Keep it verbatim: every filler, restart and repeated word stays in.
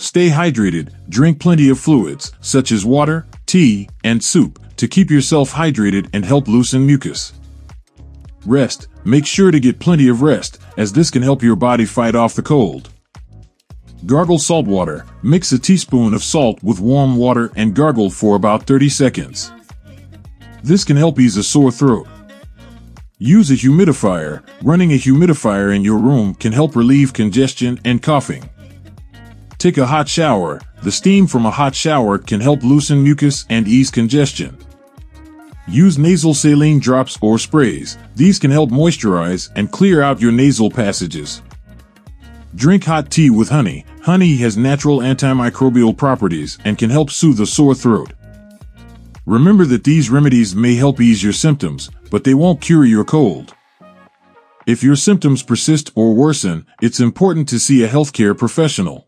Stay hydrated. Drink plenty of fluids, such as water, tea, and soup, to keep yourself hydrated and help loosen mucus. Rest. Make sure to get plenty of rest, as this can help your body fight off the cold. Gargle salt water. Mix a teaspoon of salt with warm water and gargle for about thirty seconds. This can help ease a sore throat. Use a humidifier. Running a humidifier in your room can help relieve congestion and coughing. Take a hot shower. The steam from a hot shower can help loosen mucus and ease congestion. Use nasal saline drops or sprays. These can help moisturize and clear out your nasal passages. Drink hot tea with honey. Honey has natural antimicrobial properties and can help soothe a sore throat. Remember that these remedies may help ease your symptoms, but they won't cure your cold. If your symptoms persist or worsen, it's important to see a healthcare professional.